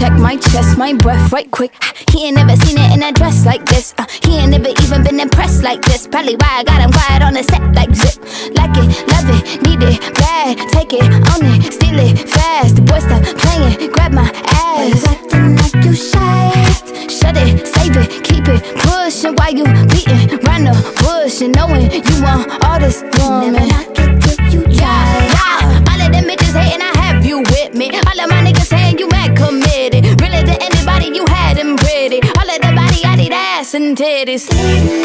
Check my chest, my breath right quick. He ain't never seen it in a dress like this. He ain't never even been impressed like this. Probably why I got him quiet on the set like zip. Like it, love it, need it, bad. Take it, own it, steal it, fast. The boy stop playing, grab my ass. Acting like you shy. Shut it, save it, keep it, pushing. While you beating round the bush and knowing you want all this woman. Yeah. All of them bitches hating, I have you with me. All of my niggas saying you mad committed. Really to anybody you had them pretty. All of the body, I need ass and titties.